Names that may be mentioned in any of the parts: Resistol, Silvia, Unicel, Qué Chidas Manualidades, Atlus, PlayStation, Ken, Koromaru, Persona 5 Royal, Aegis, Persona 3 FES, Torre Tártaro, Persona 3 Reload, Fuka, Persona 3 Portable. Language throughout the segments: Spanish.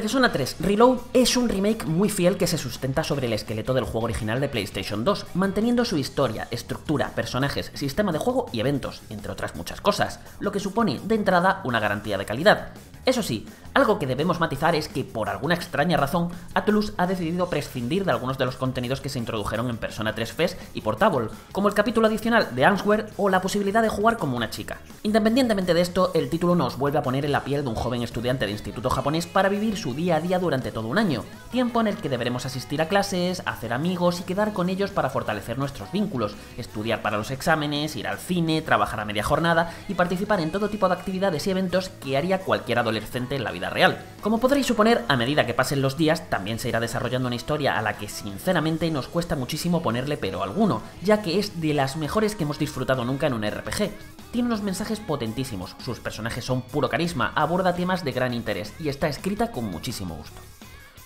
Persona 3 Reload es un remake muy fiel que se sustenta sobre el esqueleto del juego original de PlayStation 2, manteniendo su historia, estructura, personajes, sistema de juego y eventos, entre otras muchas cosas, lo que supone, de entrada, una garantía de calidad. Eso sí, algo que debemos matizar es que, por alguna extraña razón, Atlus ha decidido prescindir de algunos de los contenidos que se introdujeron en Persona 3 FES y Portable, como el capítulo adicional de Answer o la posibilidad de jugar como una chica. Independientemente de esto, el título nos vuelve a poner en la piel de un joven estudiante de instituto japonés para vivir su día a día durante todo un año, tiempo en el que deberemos asistir a clases, hacer amigos y quedar con ellos para fortalecer nuestros vínculos, estudiar para los exámenes, ir al cine, trabajar a media jornada y participar en todo tipo de actividades y eventos que haría cualquier adolescente en la vida real. Como podréis suponer, a medida que pasen los días también se irá desarrollando una historia a la que sinceramente nos cuesta muchísimo ponerle pero alguno, ya que es de las mejores que hemos disfrutado nunca en un RPG. Tiene unos mensajes potentísimos, sus personajes son puro carisma, aborda temas de gran interés y está escrita con muchísimo gusto.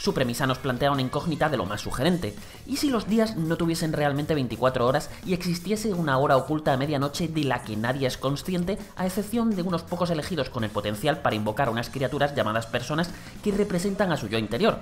Su premisa nos plantea una incógnita de lo más sugerente. ¿Y si los días no tuviesen realmente 24 horas y existiese una hora oculta a medianoche de la que nadie es consciente, a excepción de unos pocos elegidos con el potencial para invocar a unas criaturas llamadas personas que representan a su yo interior?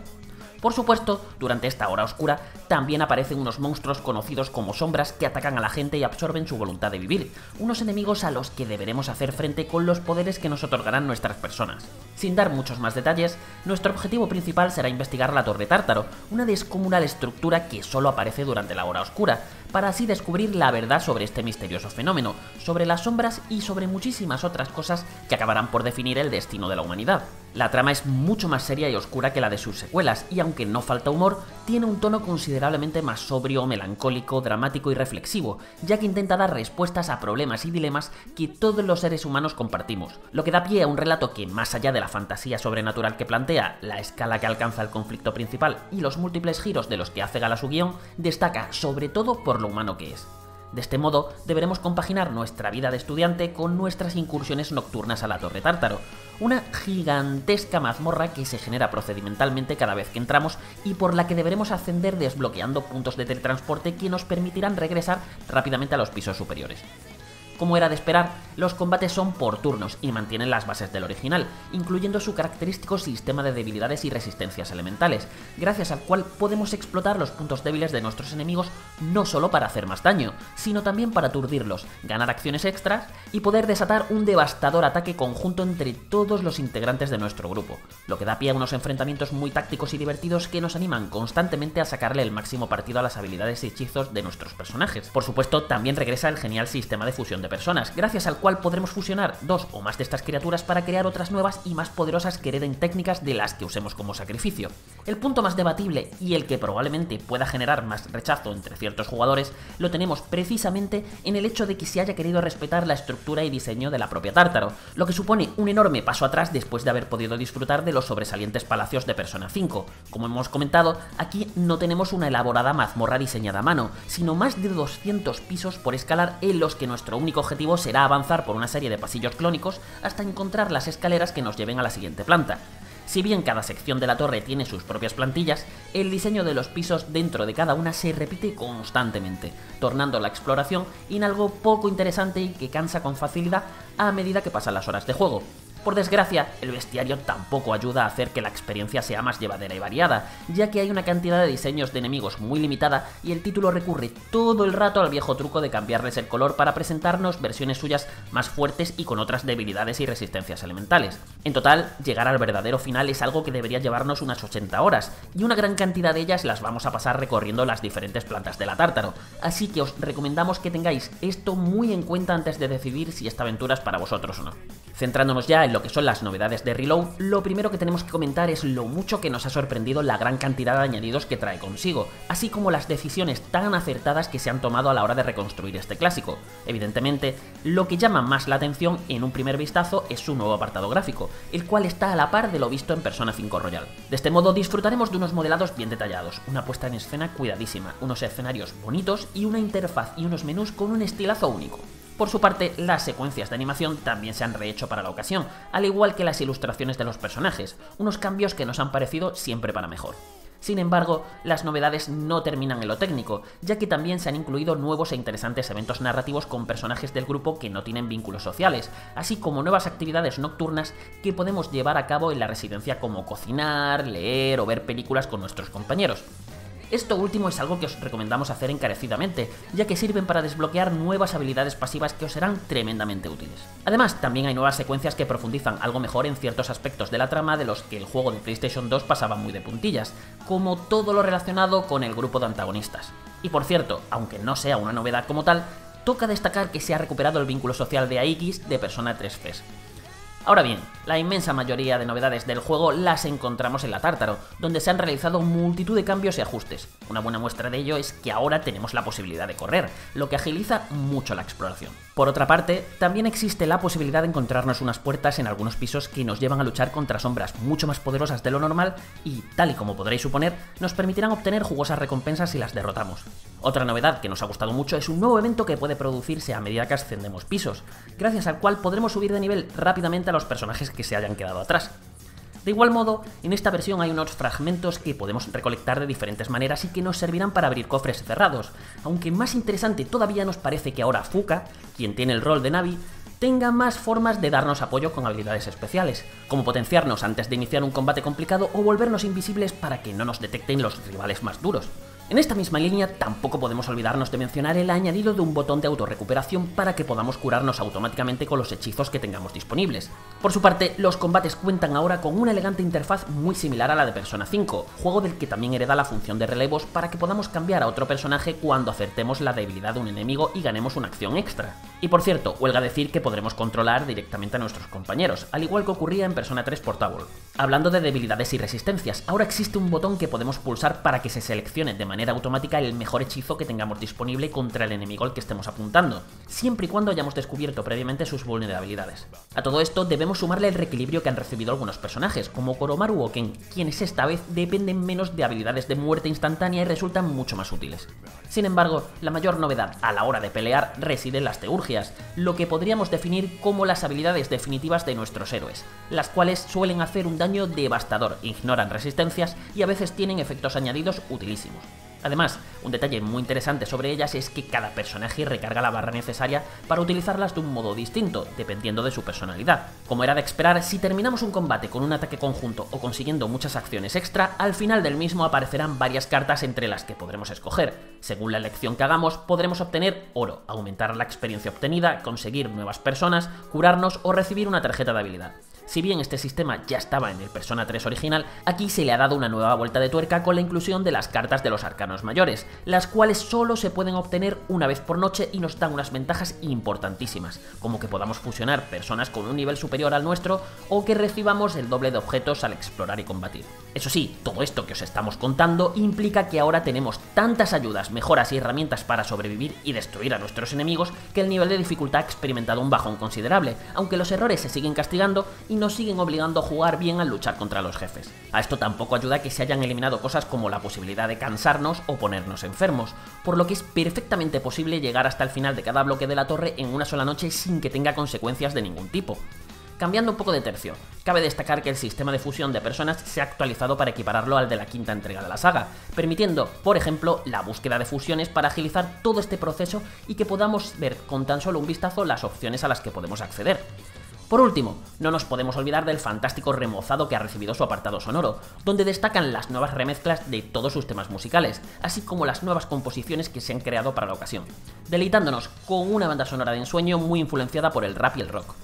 Por supuesto, durante esta hora oscura también aparecen unos monstruos conocidos como sombras que atacan a la gente y absorben su voluntad de vivir, unos enemigos a los que deberemos hacer frente con los poderes que nos otorgarán nuestras personas. Sin dar muchos más detalles, nuestro objetivo principal será investigar la Torre Tártaro, una descomunal estructura que solo aparece durante la hora oscura, para así descubrir la verdad sobre este misterioso fenómeno, sobre las sombras y sobre muchísimas otras cosas que acabarán por definir el destino de la humanidad. La trama es mucho más seria y oscura que la de sus secuelas, y aunque no falta humor, tiene un tono considerablemente más sobrio, melancólico, dramático y reflexivo, ya que intenta dar respuestas a problemas y dilemas que todos los seres humanos compartimos, lo que da pie a un relato que, más allá de la fantasía sobrenatural que plantea, la escala que alcanza el conflicto principal y los múltiples giros de los que hace gala su guión, destaca sobre todo por lo humano que es. De este modo, deberemos compaginar nuestra vida de estudiante con nuestras incursiones nocturnas a la Torre Tártaro, una gigantesca mazmorra que se genera procedimentalmente cada vez que entramos y por la que deberemos ascender desbloqueando puntos de teletransporte que nos permitirán regresar rápidamente a los pisos superiores. Como era de esperar, los combates son por turnos y mantienen las bases del original, incluyendo su característico sistema de debilidades y resistencias elementales, gracias al cual podemos explotar los puntos débiles de nuestros enemigos no solo para hacer más daño, sino también para aturdirlos, ganar acciones extras y poder desatar un devastador ataque conjunto entre todos los integrantes de nuestro grupo, lo que da pie a unos enfrentamientos muy tácticos y divertidos que nos animan constantemente a sacarle el máximo partido a las habilidades y hechizos de nuestros personajes. Por supuesto, también regresa el genial sistema de fusión de personas, gracias al cual podremos fusionar dos o más de estas criaturas para crear otras nuevas y más poderosas que hereden técnicas de las que usemos como sacrificio. El punto más debatible y el que probablemente pueda generar más rechazo entre ciertos jugadores lo tenemos precisamente en el hecho de que se haya querido respetar la estructura y diseño de la propia Tártaro, lo que supone un enorme paso atrás después de haber podido disfrutar de los sobresalientes palacios de Persona 5. Como hemos comentado, aquí no tenemos una elaborada mazmorra diseñada a mano, sino más de 200 pisos por escalar en los que nuestro único objetivo será avanzar por una serie de pasillos clónicos hasta encontrar las escaleras que nos lleven a la siguiente planta. Si bien cada sección de la torre tiene sus propias plantillas, el diseño de los pisos dentro de cada una se repite constantemente, tornando la exploración en algo poco interesante y que cansa con facilidad a medida que pasan las horas de juego. Por desgracia, el bestiario tampoco ayuda a hacer que la experiencia sea más llevadera y variada, ya que hay una cantidad de diseños de enemigos muy limitada y el título recurre todo el rato al viejo truco de cambiarles el color para presentarnos versiones suyas más fuertes y con otras debilidades y resistencias elementales. En total, llegar al verdadero final es algo que debería llevarnos unas 80 horas, y una gran cantidad de ellas las vamos a pasar recorriendo las diferentes plantas de la Tártaro, así que os recomendamos que tengáis esto muy en cuenta antes de decidir si esta aventura es para vosotros o no. Centrándonos ya en lo que son las novedades de Reload, lo primero que tenemos que comentar es lo mucho que nos ha sorprendido la gran cantidad de añadidos que trae consigo, así como las decisiones tan acertadas que se han tomado a la hora de reconstruir este clásico. Evidentemente, lo que llama más la atención en un primer vistazo es su nuevo apartado gráfico, el cual está a la par de lo visto en Persona 5 Royal. De este modo disfrutaremos de unos modelados bien detallados, una puesta en escena cuidadísima, unos escenarios bonitos y una interfaz y unos menús con un estilazo único. Por su parte, las secuencias de animación también se han rehecho para la ocasión, al igual que las ilustraciones de los personajes, unos cambios que nos han parecido siempre para mejor. Sin embargo, las novedades no terminan en lo técnico, ya que también se han incluido nuevos e interesantes eventos narrativos con personajes del grupo que no tienen vínculos sociales, así como nuevas actividades nocturnas que podemos llevar a cabo en la residencia, como cocinar, leer o ver películas con nuestros compañeros. Esto último es algo que os recomendamos hacer encarecidamente, ya que sirven para desbloquear nuevas habilidades pasivas que os serán tremendamente útiles. Además, también hay nuevas secuencias que profundizan algo mejor en ciertos aspectos de la trama de los que el juego de PlayStation 2 pasaba muy de puntillas, como todo lo relacionado con el grupo de antagonistas. Y por cierto, aunque no sea una novedad como tal, toca destacar que se ha recuperado el vínculo social de Aegis de Persona 3 FES. Ahora bien, la inmensa mayoría de novedades del juego las encontramos en la Tártaro, donde se han realizado multitud de cambios y ajustes. Una buena muestra de ello es que ahora tenemos la posibilidad de correr, lo que agiliza mucho la exploración. Por otra parte, también existe la posibilidad de encontrarnos unas puertas en algunos pisos que nos llevan a luchar contra sombras mucho más poderosas de lo normal y, tal y como podréis suponer, nos permitirán obtener jugosas recompensas si las derrotamos. Otra novedad que nos ha gustado mucho es un nuevo evento que puede producirse a medida que ascendemos pisos, gracias al cual podremos subir de nivel rápidamente a los personajes que se hayan quedado atrás. De igual modo, en esta versión hay unos fragmentos que podemos recolectar de diferentes maneras y que nos servirán para abrir cofres cerrados, aunque más interesante todavía nos parece que ahora Fuka, quien tiene el rol de Navi, tenga más formas de darnos apoyo con habilidades especiales, como potenciarnos antes de iniciar un combate complicado o volvernos invisibles para que no nos detecten los rivales más duros. En esta misma línea tampoco podemos olvidarnos de mencionar el añadido de un botón de autorrecuperación para que podamos curarnos automáticamente con los hechizos que tengamos disponibles. Por su parte, los combates cuentan ahora con una elegante interfaz muy similar a la de Persona 5, juego del que también hereda la función de relevos para que podamos cambiar a otro personaje cuando acertemos la debilidad de un enemigo y ganemos una acción extra. Y por cierto, huelga decir que podremos controlar directamente a nuestros compañeros, al igual que ocurría en Persona 3 Portable. Hablando de debilidades y resistencias, ahora existe un botón que podemos pulsar para que se seleccione de manera automática el mejor hechizo que tengamos disponible contra el enemigo al que estemos apuntando, siempre y cuando hayamos descubierto previamente sus vulnerabilidades. A todo esto debemos sumarle el reequilibrio que han recibido algunos personajes, como Koromaru o Ken, quienes esta vez dependen menos de habilidades de muerte instantánea y resultan mucho más útiles. Sin embargo, la mayor novedad a la hora de pelear reside en las teurgias, lo que podríamos definir como las habilidades definitivas de nuestros héroes, las cuales suelen hacer un daño devastador, ignoran resistencias y a veces tienen efectos añadidos utilísimos. Además, un detalle muy interesante sobre ellas es que cada personaje recarga la barra necesaria para utilizarlas de un modo distinto, dependiendo de su personalidad. Como era de esperar, si terminamos un combate con un ataque conjunto o consiguiendo muchas acciones extra, al final del mismo aparecerán varias cartas entre las que podremos escoger. Según la elección que hagamos, podremos obtener oro, aumentar la experiencia obtenida, conseguir nuevas personas, curarnos o recibir una tarjeta de habilidad. Si bien este sistema ya estaba en el Persona 3 original, aquí se le ha dado una nueva vuelta de tuerca con la inclusión de las cartas de los arcanos mayores, las cuales solo se pueden obtener una vez por noche y nos dan unas ventajas importantísimas, como que podamos fusionar personas con un nivel superior al nuestro o que recibamos el doble de objetos al explorar y combatir. Eso sí, todo esto que os estamos contando implica que ahora tenemos tantas ayudas, mejoras y herramientas para sobrevivir y destruir a nuestros enemigos que el nivel de dificultad ha experimentado un bajón considerable, aunque los errores se siguen castigando y nos siguen obligando a jugar bien al luchar contra los jefes. A esto tampoco ayuda que se hayan eliminado cosas como la posibilidad de cansarnos o ponernos enfermos, por lo que es perfectamente posible llegar hasta el final de cada bloque de la torre en una sola noche sin que tenga consecuencias de ningún tipo. Cambiando un poco de tercio, cabe destacar que el sistema de fusión de personas se ha actualizado para equipararlo al de la quinta entrega de la saga, permitiendo, por ejemplo, la búsqueda de fusiones para agilizar todo este proceso y que podamos ver con tan solo un vistazo las opciones a las que podemos acceder. Por último, no nos podemos olvidar del fantástico remozado que ha recibido su apartado sonoro, donde destacan las nuevas remezclas de todos sus temas musicales, así como las nuevas composiciones que se han creado para la ocasión, deleitándonos con una banda sonora de ensueño muy influenciada por el rap y el rock.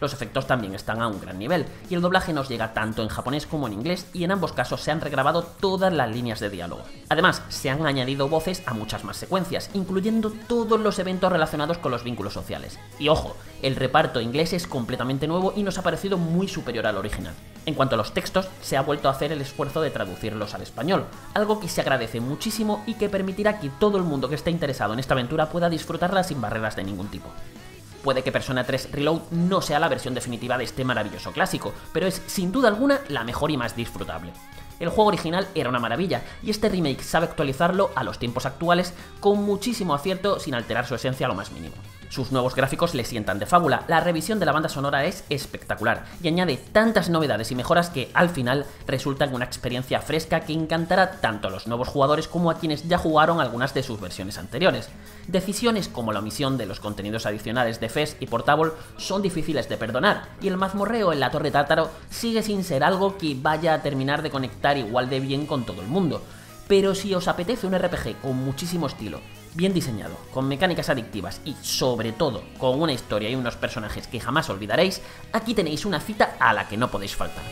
Los efectos también están a un gran nivel, y el doblaje nos llega tanto en japonés como en inglés, y en ambos casos se han regrabado todas las líneas de diálogo. Además, se han añadido voces a muchas más secuencias, incluyendo todos los eventos relacionados con los vínculos sociales. Y ojo, el reparto inglés es completamente nuevo y nos ha parecido muy superior al original. En cuanto a los textos, se ha vuelto a hacer el esfuerzo de traducirlos al español, algo que se agradece muchísimo y que permitirá que todo el mundo que esté interesado en esta aventura pueda disfrutarla sin barreras de ningún tipo. Puede que Persona 3 Reload no sea la versión definitiva de este maravilloso clásico, pero es sin duda alguna la mejor y más disfrutable. El juego original era una maravilla, y este remake sabe actualizarlo a los tiempos actuales con muchísimo acierto sin alterar su esencia a lo más mínimo. Sus nuevos gráficos le sientan de fábula, la revisión de la banda sonora es espectacular y añade tantas novedades y mejoras que al final resultan una experiencia fresca que encantará tanto a los nuevos jugadores como a quienes ya jugaron algunas de sus versiones anteriores. Decisiones como la omisión de los contenidos adicionales de FES y Portable son difíciles de perdonar y el mazmorreo en la Torre Tártaro sigue sin ser algo que vaya a terminar de conectar igual de bien con todo el mundo. Pero si os apetece un RPG con muchísimo estilo, bien diseñado, con mecánicas adictivas y, sobre todo, con una historia y unos personajes que jamás olvidaréis, aquí tenéis una cita a la que no podéis faltar.